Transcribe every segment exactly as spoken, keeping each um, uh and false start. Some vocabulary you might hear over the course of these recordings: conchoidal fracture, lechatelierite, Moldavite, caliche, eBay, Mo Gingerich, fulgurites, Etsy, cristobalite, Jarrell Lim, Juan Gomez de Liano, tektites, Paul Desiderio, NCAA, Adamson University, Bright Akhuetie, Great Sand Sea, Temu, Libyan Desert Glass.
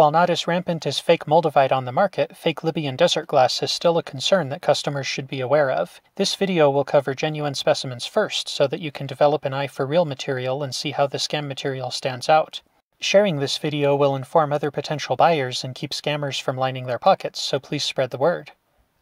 While not as rampant as fake Moldavite on the market, fake Libyan desert glass is still a concern that customers should be aware of. This video will cover genuine specimens first, so that you can develop an eye for real material and see how the scam material stands out. Sharing this video will inform other potential buyers and keep scammers from lining their pockets, so please spread the word.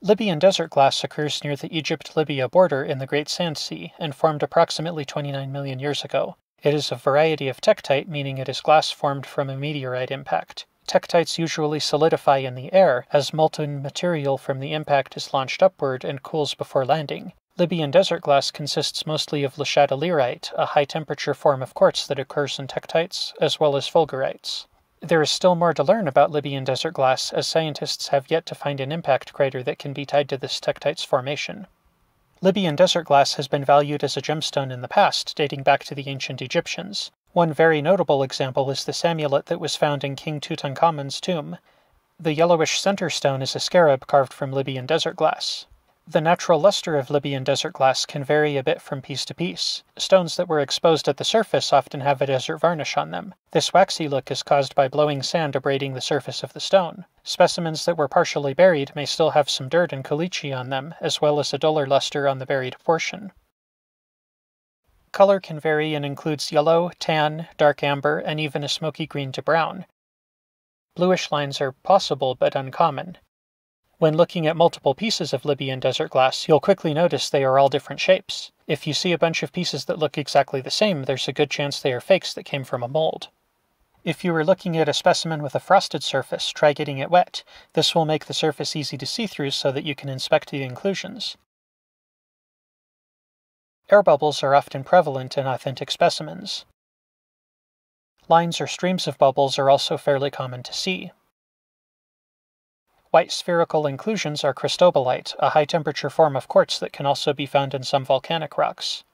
Libyan desert glass occurs near the Egypt-Libya border in the Great Sand Sea, and formed approximately twenty-nine million years ago. It is a variety of tektite, meaning it is glass formed from a meteorite impact. Tektites usually solidify in the air, as molten material from the impact is launched upward and cools before landing. Libyan desert glass consists mostly of lechatelierite, a high-temperature form of quartz that occurs in tektites, as well as fulgurites. There is still more to learn about Libyan desert glass, as scientists have yet to find an impact crater that can be tied to this tektites formation. Libyan desert glass has been valued as a gemstone in the past, dating back to the ancient Egyptians. One very notable example is this amulet that was found in King Tutankhamen's tomb. The yellowish center stone is a scarab carved from Libyan desert glass. The natural luster of Libyan desert glass can vary a bit from piece to piece. Stones that were exposed at the surface often have a desert varnish on them. This waxy look is caused by blowing sand abrading the surface of the stone. Specimens that were partially buried may still have some dirt and caliche on them, as well as a duller luster on the buried portion. Color can vary and includes yellow, tan, dark amber, and even a smoky green to brown. Bluish lines are possible but uncommon. When looking at multiple pieces of Libyan desert glass, you'll quickly notice they are all different shapes. If you see a bunch of pieces that look exactly the same, there's a good chance they are fakes that came from a mold. If you were looking at a specimen with a frosted surface, try getting it wet. This will make the surface easy to see through so that you can inspect the inclusions. Air bubbles are often prevalent in authentic specimens. Lines or streams of bubbles are also fairly common to see. White spherical inclusions are cristobalite, a high-temperature form of quartz that can also be found in some volcanic rocks.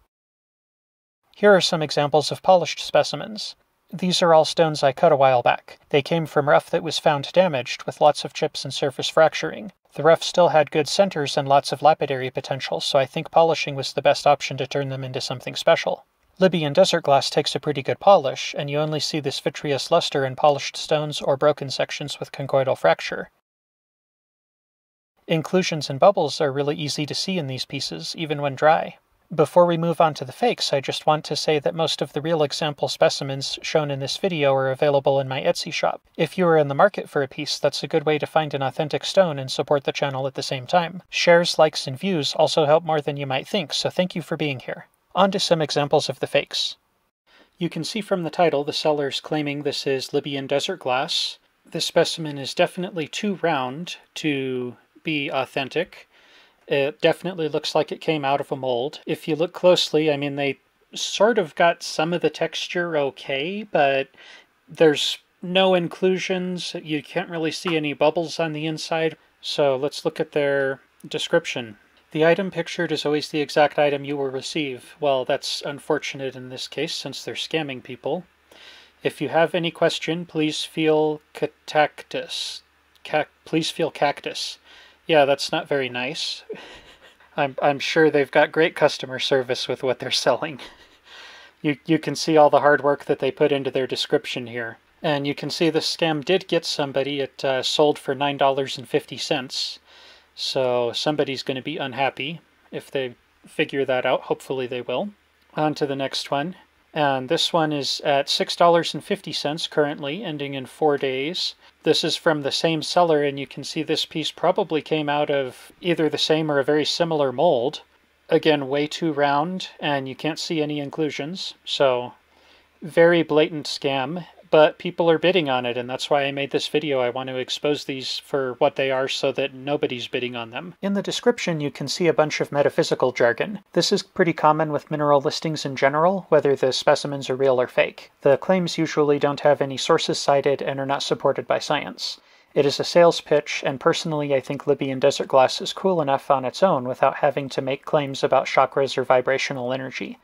Here are some examples of polished specimens. These are all stones I cut a while back. They came from rough that was found damaged, with lots of chips and surface fracturing. The rough still had good centers and lots of lapidary potential, so I think polishing was the best option to turn them into something special. Libyan desert glass takes a pretty good polish, and you only see this vitreous luster in polished stones or broken sections with conchoidal fracture. Inclusions and bubbles are really easy to see in these pieces, even when dry. Before we move on to the fakes, I just want to say that most of the real example specimens shown in this video are available in my Etsy shop. If you are in the market for a piece, that's a good way to find an authentic stone and support the channel at the same time. Shares, likes, and views also help more than you might think, so thank you for being here. On to some examples of the fakes. You can see from the title the seller is claiming this is Libyan desert glass. This specimen is definitely too round to be authentic. It definitely looks like it came out of a mold. If you look closely, I mean, they sort of got some of the texture okay, but there's no inclusions. You can't really see any bubbles on the inside. So let's look at their description. The item pictured is always the exact item you will receive. Well, that's unfortunate in this case, since they're scamming people. If you have any question, please feel cactus. Cac please feel cactus. Yeah, that's not very nice. I'm, I'm sure they've got great customer service with what they're selling. You, you can see all the hard work that they put into their description here. And you can see this scam did get somebody. It uh, sold for nine dollars and fifty cents. So somebody's going to be unhappy if they figure that out. Hopefully they will. On to the next one. And this one is at six dollars and fifty cents currently, ending in four days. This is from the same seller, and you can see this piece probably came out of either the same or a very similar mold. Again, way too round, and you can't see any inclusions. So, very blatant scam, but people are bidding on it, and that's why I made this video. I want to expose these for what they are so that nobody's bidding on them. In the description, you can see a bunch of metaphysical jargon. This is pretty common with mineral listings in general, whether the specimens are real or fake. The claims usually don't have any sources cited and are not supported by science. It is a sales pitch, and personally I think Libyan desert glass is cool enough on its own without having to make claims about chakras or vibrational energy.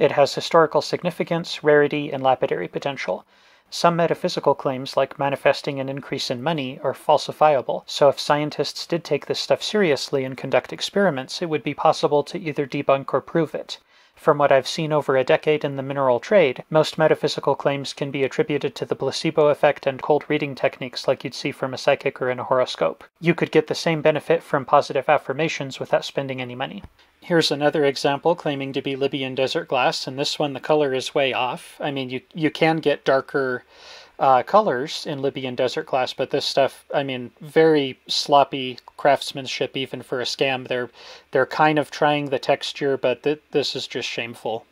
It has historical significance, rarity, and lapidary potential. Some metaphysical claims, like manifesting an increase in money, are falsifiable, so if scientists did take this stuff seriously and conduct experiments, it would be possible to either debunk or prove it. From what I've seen over a decade in the mineral trade, most metaphysical claims can be attributed to the placebo effect and cold reading techniques like you'd see from a psychic or in a horoscope. You could get the same benefit from positive affirmations without spending any money. Here's another example claiming to be Libyan desert glass, and this one the color is way off. I mean, you, you can get darker uh, colors in Libyan desert glass, but this stuff, I mean, very sloppy craftsmanship even for a scam. They're, they're kind of trying the texture, but th this is just shameful.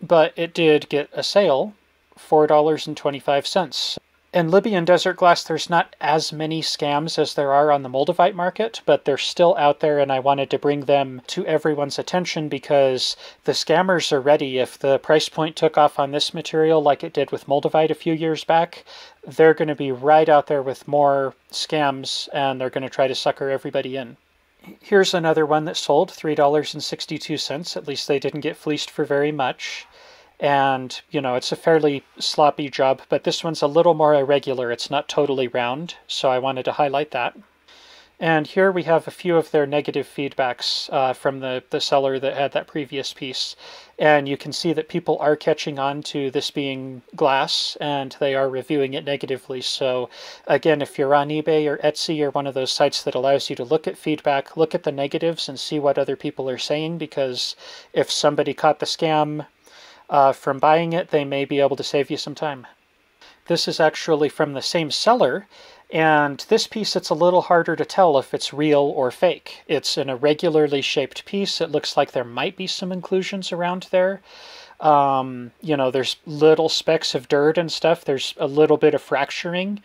But it did get a sale, four dollars and twenty-five cents. In Libyan desert glass, there's not as many scams as there are on the Moldavite market, but they're still out there, and I wanted to bring them to everyone's attention because the scammers are ready. If the price point took off on this material like it did with Moldavite a few years back, they're going to be right out there with more scams, and they're going to try to sucker everybody in. Here's another one that sold, three dollars and sixty-two cents. At least they didn't get fleeced for very much. And, you know, it's a fairly sloppy job, but this one's a little more irregular. It's not totally round, so I wanted to highlight that. And here we have a few of their negative feedbacks uh, from the, the seller that had that previous piece. And you can see that people are catching on to this being glass, and they are reviewing it negatively. So, again, if you're on eBay or Etsy or one of those sites that allows you to look at feedback, look at the negatives and see what other people are saying, because if somebody caught the scam Uh, from buying it, they may be able to save you some time. This is actually from the same seller, and this piece, it's a little harder to tell if it's real or fake. It's an irregularly shaped piece. It looks like there might be some inclusions around there. Um, you know, there's little specks of dirt and stuff. There's a little bit of fracturing.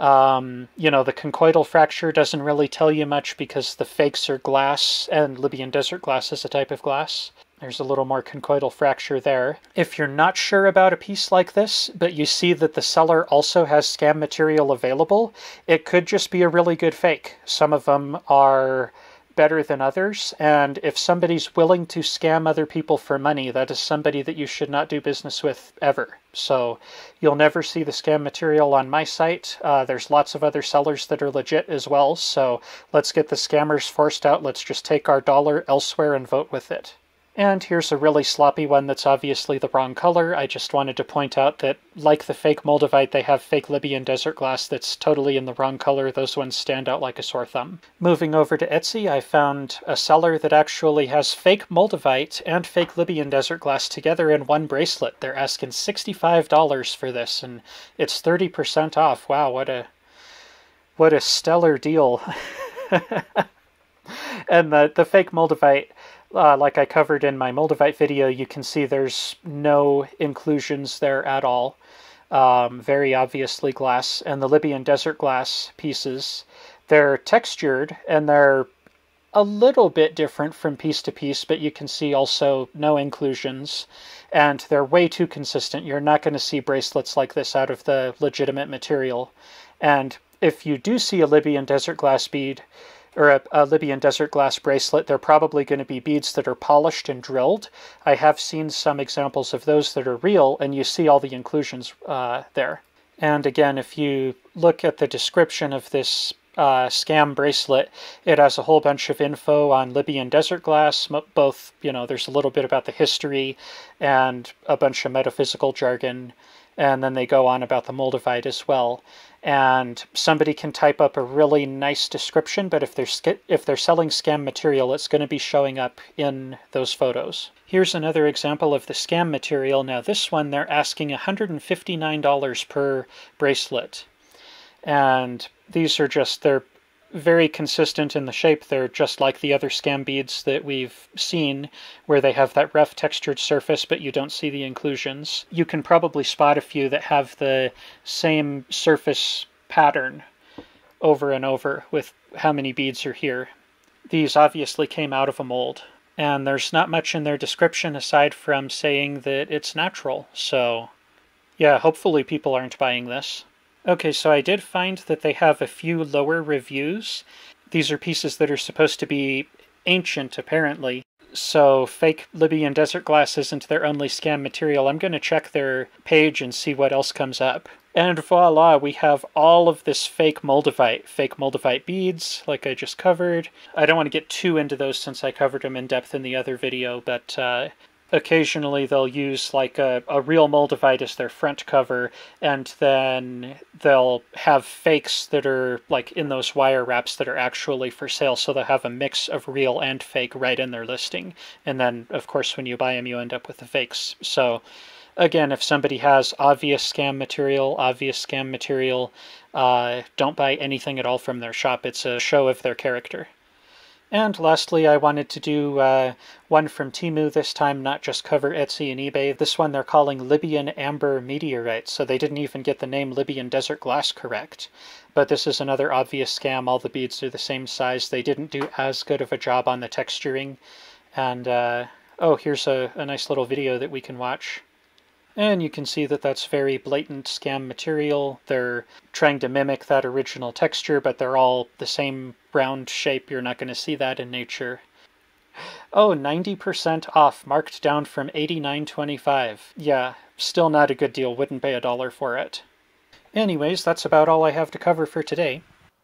Um, you know, the conchoidal fracture doesn't really tell you much because the fakes are glass, and Libyan desert glass is a type of glass. There's a little more conchoidal fracture there. If you're not sure about a piece like this, but you see that the seller also has scam material available, it could just be a really good fake. Some of them are better than others, and if somebody's willing to scam other people for money, that is somebody that you should not do business with ever. So you'll never see the scam material on my site. Uh, there's lots of other sellers that are legit as well, so let's get the scammers forced out. Let's just take our dollar elsewhere and vote with it. And here's a really sloppy one that's obviously the wrong color. I just wanted to point out that, like the fake Moldavite, they have fake Libyan desert glass that's totally in the wrong color. Those ones stand out like a sore thumb. Moving over to Etsy, I found a seller that actually has fake Moldavite and fake Libyan desert glass together in one bracelet. They're asking sixty-five dollars for this, and it's thirty percent off. Wow, what a, what a stellar deal. And the, the fake Moldavite, Uh, like I covered in my Moldavite video, you can see there's no inclusions there at all. Um, very obviously glass. And the Libyan desert glass pieces, they're textured and they're a little bit different from piece to piece, but you can see also no inclusions. And they're way too consistent. You're not going to see bracelets like this out of the legitimate material. And if you do see a Libyan desert glass bead, or a, a Libyan desert glass bracelet, they're probably going to be beads that are polished and drilled. I have seen some examples of those that are real, and you see all the inclusions uh, there. And again, if you look at the description of this uh, scam bracelet, it has a whole bunch of info on Libyan desert glass, both, you know, there's a little bit about the history and a bunch of metaphysical jargon, and then they go on about the Moldavite as well. And somebody can type up a really nice description, but if they're, if they're selling scam material, it's going to be showing up in those photos. Here's another example of the scam material. Now this one, they're asking one hundred fifty-nine dollars per bracelet. And these are just, they're very consistent in the shape. They're just like the other scam beads that we've seen, where they have that rough textured surface, but you don't see the inclusions. You can probably spot a few that have the same surface pattern over and over with how many beads are here. These obviously came out of a mold, and there's not much in their description aside from saying that it's natural. So yeah, hopefully people aren't buying this. Okay, so I did find that they have a few lower reviews. These are pieces that are supposed to be ancient, apparently. So fake Libyan desert glass isn't their only scam material. I'm going to check their page and see what else comes up. And voila, we have all of this fake Moldavite. Fake Moldavite beads, like I just covered. I don't want to get too into those since I covered them in depth in the other video, but uh, occasionally they'll use like a, a real Moldavite as their front cover, and then they'll have fakes that are like in those wire wraps that are actually for sale, so they'll have a mix of real and fake right in their listing. And then of course when you buy them you end up with the fakes. So again, if somebody has obvious scam material, obvious scam material, uh, don't buy anything at all from their shop. It's a show of their character. And lastly, I wanted to do uh, one from Temu this time, not just cover Etsy and eBay. This one they're calling Libyan Amber Meteorite, so they didn't even get the name Libyan Desert Glass correct. But this is another obvious scam. All the beads are the same size. They didn't do as good of a job on the texturing. And, uh, oh, here's a, a nice little video that we can watch. And you can see that that's very blatant scam material. They're trying to mimic that original texture, but they're all the same round shape. You're not going to see that in nature. Oh, ninety percent off, marked down from eighty-nine twenty-five. Yeah, still not a good deal. Wouldn't pay a dollar for it. Anyways, that's about all I have to cover for today.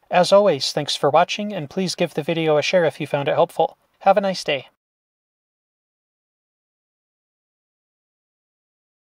As always, thanks for watching, and please give the video a share if you found it helpful. Have a nice day.